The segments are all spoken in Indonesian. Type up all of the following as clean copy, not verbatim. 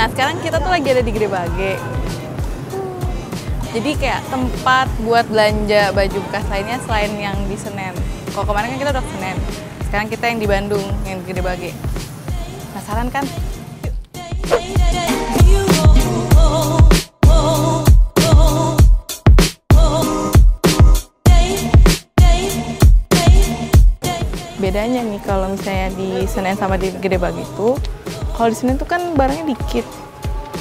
Nah, sekarang kita tuh lagi ada di Gedebage. Jadi kayak tempat buat belanja baju bekas lainnya selain yang di Senen. Kalau kemarin kan kita udah ke Senen. Sekarang kita yang di Bandung, yang di Gedebage. Penasaran kan? Bedanya nih kalau misalnya di Senen sama di Gedebage itu, kalau di Senen tuh kan barangnya dikit,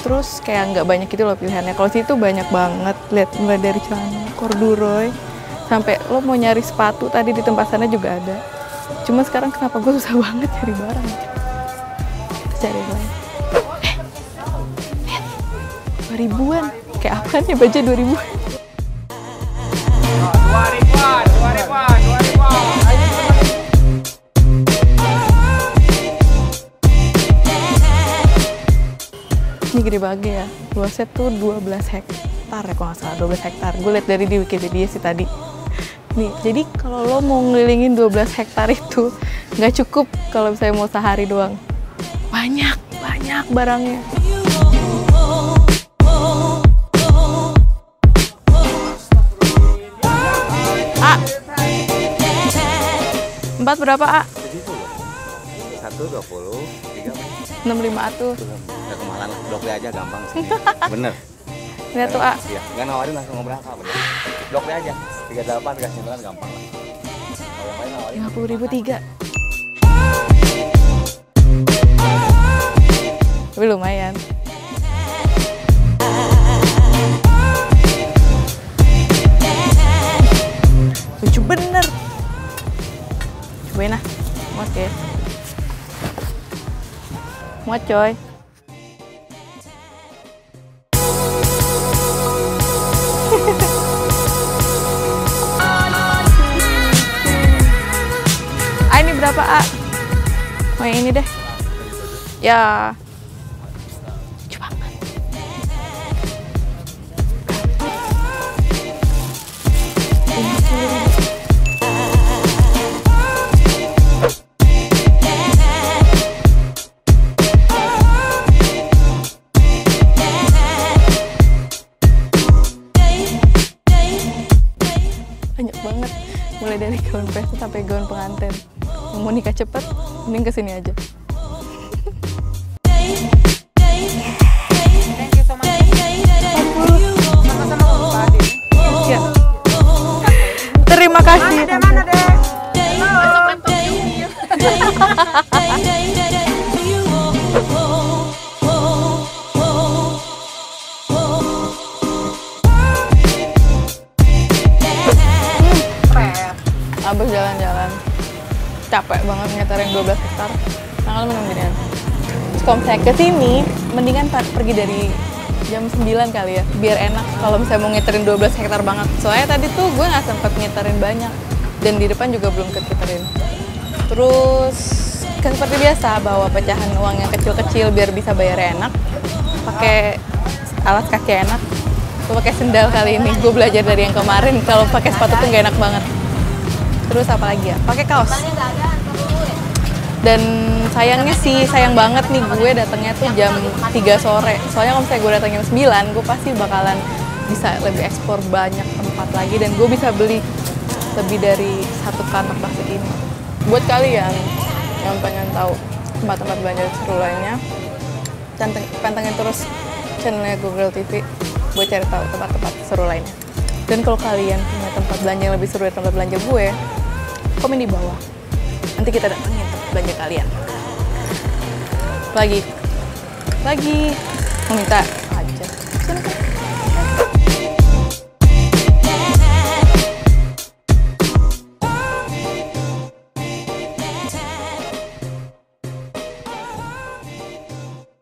terus kayak nggak banyak gitu loh pilihannya. Kalau situ banyak banget, lihat mulai dari celana corduroy sampai lo mau nyari sepatu tadi di tempat sana juga ada. Cuma sekarang kenapa gue susah banget cari barang? Kita cari lain. Lihat, 2000-an, kayak apaan ya baca 2000-an? 2000-an, 2000-an. Ini Gedebage ya, luasnya tuh 12 hektar ya kalau nggak salah, 12 hektar. Gue liat dari di Wikipedia sih tadi. Nih, jadi kalau lo mau ngelilingin 12 hektar itu nggak cukup kalau misalnya mau sehari doang. Banyak barangnya. A. 4 berapa, A? 1, 20, 3, 65 atuh. Nggak kemahalan lah, blok D aja gampang sih. Bener. Nggak tuh, A. Iya, nggak nawarin langsung ngobrol apa. Blok D aja, 38, 39 gampang lah. Kalau yang lain nawarin 50.000 3. Tapi lumayan. Lucu bener. Cobain ah, muat ya. Muat coy. Ini berapa, A? Oh, yang ini deh. Ya. Coba. Banyak banget. Mulai dari gaun pesta sampai gaun pengantin. Mau nikah cepet, mending kesini aja. Terima kasih. Mana deh? Abis jalan-jalan. Capek banget ngeterin 12 hektar, tanggal 6 ginian. Terus kalau misalnya kesini, mendingan pergi dari jam 9 kali ya, biar enak kalau misalnya mau ngeterin 12 hektar banget. Soalnya tadi tuh gue nggak sempet ngeterin banyak, dan di depan juga belum keterin. Terus, kan seperti biasa, bawa pecahan uang yang kecil-kecil biar bisa bayar enak. Pakai alas kaki enak, gue pakai sendal kali ini. Gue belajar dari yang kemarin, kalau pakai sepatu tuh nggak enak banget. Terus apa lagi ya? Pakai kaos. Dan sayangnya sih, sayang banget nih gue datangnya tuh jam 3 sore. Soalnya kalau misalnya gue datang jam 9, gue pasti bakalan bisa lebih ekspor banyak tempat lagi. Dan gue bisa beli lebih dari 1 kantong plastik ini. Buat kalian yang pengen tahu tempat-tempat belanja seru lainnya, pantengin terus channelnya Google TV buat cari tahu tempat-tempat seru lainnya. Dan kalau kalian punya tempat belanja yang lebih seru dari tempat belanja gue, komen di bawah, nanti kita datangin tempat belanja kalian. Lagi meminta